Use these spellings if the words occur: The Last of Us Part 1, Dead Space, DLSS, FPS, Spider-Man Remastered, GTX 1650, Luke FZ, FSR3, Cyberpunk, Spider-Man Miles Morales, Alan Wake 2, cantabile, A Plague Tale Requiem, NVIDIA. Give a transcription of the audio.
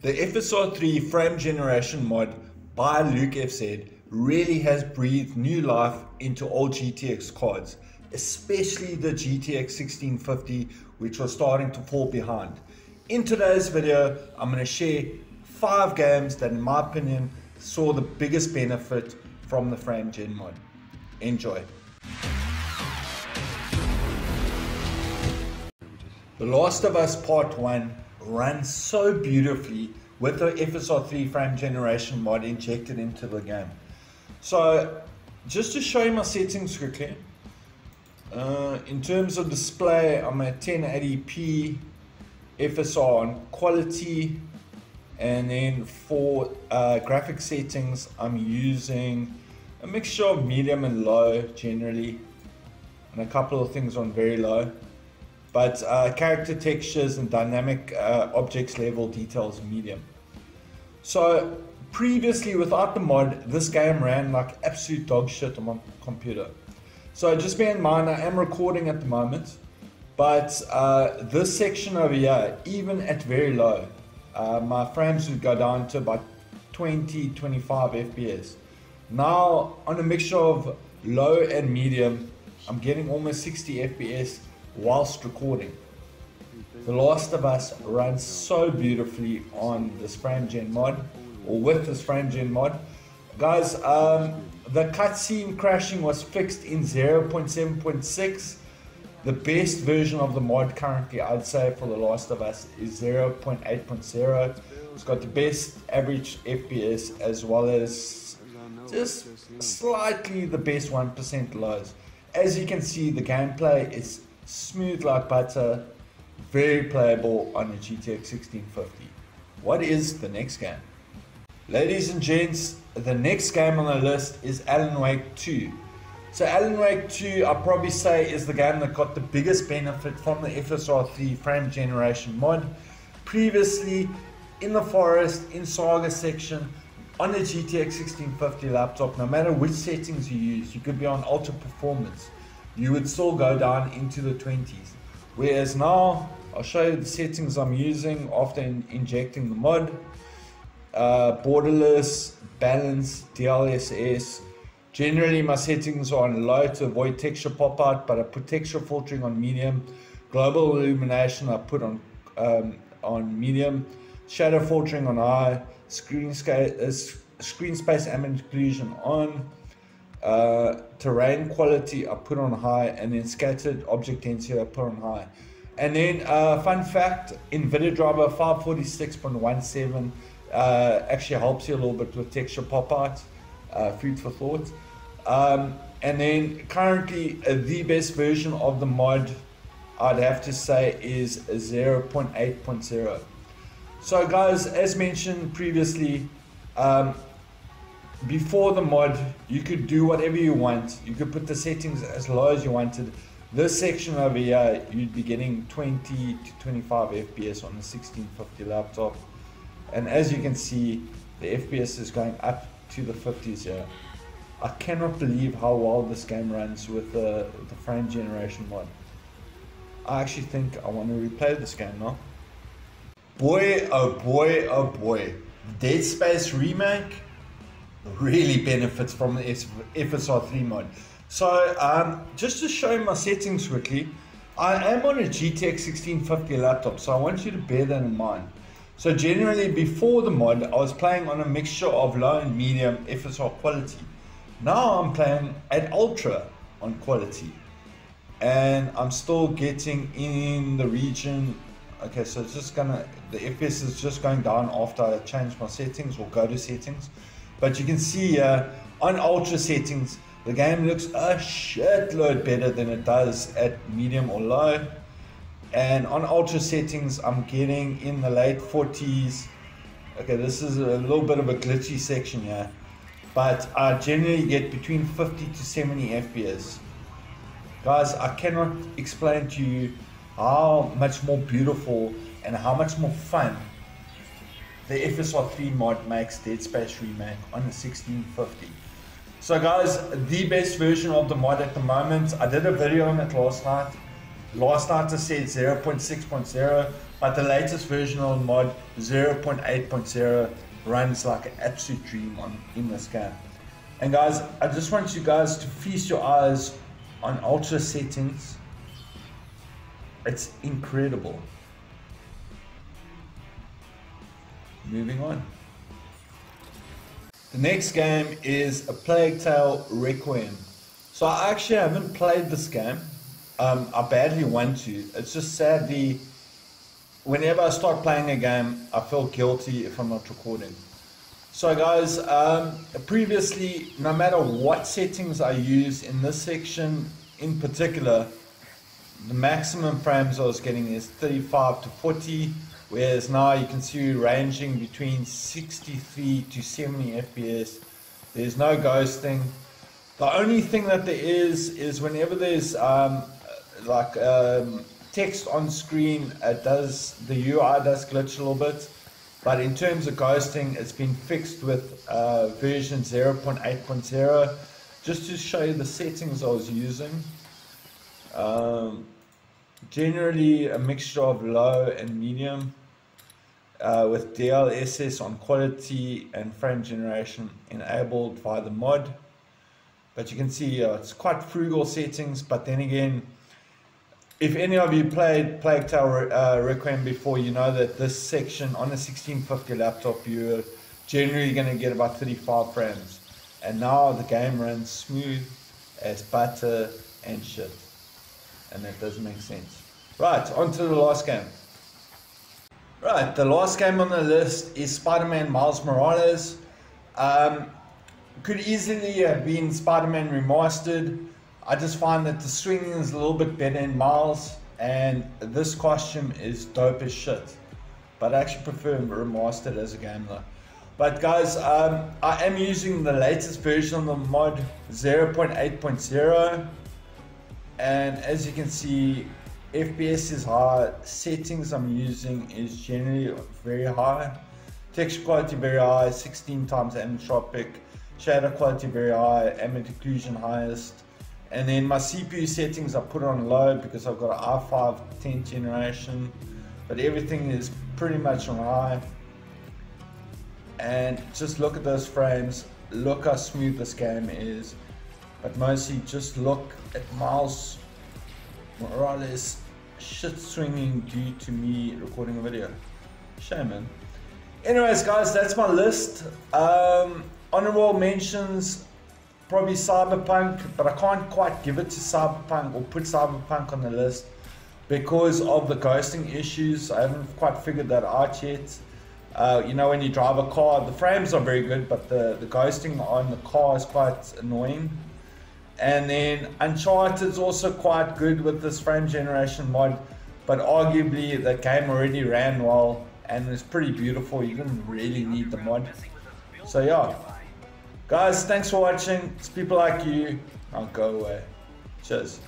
The FSR3 frame generation mod by Luke FZ really has breathed new life into old GTX cards, especially the GTX 1650, which was starting to fall behind. In today's video, I'm going to share 5 games that in my opinion saw the biggest benefit from the frame gen mod. Enjoy. The Last of Us Part 1 runs so beautifully with the FSR3 frame generation mod injected into the game. So just to show you my settings quickly, in terms of display, I'm at 1080p FSR on quality, and then for graphic settings I'm using a mixture of medium and low generally, and a couple of things on very low, but character textures and dynamic objects level details medium. So previously, without the mod, this game ran like absolute dog shit on my computer. So just bear in mind, I am recording at the moment, but this section over here, even at very low, my frames would go down to about 20-25 FPS. Now, on a mixture of low and medium, I'm getting almost 60 FPS whilst recording. The Last of Us runs so beautifully on this frame gen mod, or with this frame gen mod. Guys, the cutscene crashing was fixed in 0.7.6. The best version of the mod currently, I'd say, for The Last of Us is 0.8.0. It's got the best average FPS as well as just slightly the best 1% lows. As you can see, the gameplay is smooth like butter, very playable on the GTX 1650. What is the next game? Ladies and gents, the next game on the list is Alan Wake 2. So Alan Wake 2, I'll probably say, is the game that got the biggest benefit from the FSR3 frame generation mod. Previously, in the forest, in Saga section, on the GTX 1650 laptop, no matter which settings you use, you could be on ultra performance, you would still go down into the 20s. Whereas now, I'll show you the settings I'm using after injecting the mod. Borderless, balance, DLSS. Generally my settings are on low to avoid texture pop out, but I put texture filtering on medium. Global illumination I put on medium. Shadow filtering on high. Screen space ambient occlusion on. Terrain quality I put on high, and then scattered object density I put on high. And then fun fact, NVIDIA driver 546.17 actually helps you a little bit with texture pop out, food for thought. And then currently the best version of the mod, I'd have to say, is 0.8.0. So guys, as mentioned previously, before the mod you could do whatever you want, you could put the settings as low as you wanted. This section over here, you'd be getting 20 to 25 FPS on the 1650 laptop. And as you can see, the FPS is going up to the 50s here. I cannot believe how well this game runs with the frame generation mod. I actually think I want to replay this game now. Boy, oh boy, oh boy. Dead Space remake really benefits from the FSR3 mod. So just to show you my settings quickly, I am on a GTX 1650 laptop, so I want you to bear that in mind. So generally before the mod, I was playing on a mixture of low and medium FSR quality. Now I'm playing at ultra on quality, and I'm still getting in the region. Okay, so it's just gonna, the FPS is just going down after I change my settings or go to settings. But you can see on ultra settings, the game looks a shitload better than it does at medium or low. And on ultra settings, I'm getting in the late 40s. Okay, this is a little bit of a glitchy section here, but I generally get between 50 to 70 FPS. Guys, I cannot explain to you how much more beautiful and how much more fun the FSR3 mod makes Dead Space Remake on the 1650. So guys, the best version of the mod at the moment, I did a video on it last night. Last night I said 0.6.0, but the latest version of the mod, 0.8.0, runs like an absolute dream in this game. And guys, I just want you guys to feast your eyes on ultra settings. It's incredible. Moving on. The next game is A Plague Tale Requiem. So I actually haven't played this game. I badly want to. It's just sadly, whenever I start playing a game, I feel guilty if I'm not recording. So guys, previously, no matter what settings I use in this section in particular, the maximum frames I was getting is 35 to 40, whereas now you can see ranging between 63 to 70 FPS. There's no ghosting. The only thing that there is whenever there's text on screen, it does, the UI does glitch a little bit. But in terms of ghosting, it's been fixed with version 0.8.0. Just to show you the settings I was using. Generally a mixture of low and medium, with DLSS on quality and frame generation enabled by the mod. But you can see it's quite frugal settings, but then again, if any of you played Plague Tale Requiem before, you know that this section on a 1650 laptop, you're generally going to get about 35 frames. And now the game runs smooth as butter and shit. And that doesn't make sense. Right, on to the last game. Right, the last game on the list is Spider-Man Miles Morales. Could easily have been Spider-Man Remastered. I just find that the swinging is a little bit better in Miles, and this costume is dope as shit. But I actually prefer Remastered as a game though. But guys, I am using the latest version of the mod, 0.8.0. And as you can see, FPS is high, settings I'm using is generally very high, texture quality very high, 16 times anisotropic, shader quality very high, ambient occlusion highest, and then my CPU settings I put on low because I've got an i5 10th generation, but everything is pretty much on high. And just look at those frames, look how smooth this game is. But mostly just look at Miles Morales shit swinging due to me recording a video. Shame, man. Anyways guys, that's my list. Honorable mentions, probably Cyberpunk, but I can't quite give it to Cyberpunk or put Cyberpunk on the list because of the ghosting issues. I haven't quite figured that out yet. You know, when you drive a car, the frames are very good, but the ghosting on the car is quite annoying. And then Uncharted's also quite good with this frame generation mod, but arguably the game already ran well and it's pretty beautiful. You didn't really need the mod. So yeah, guys, thanks for watching. It's people like you. I'll go away. Cheers.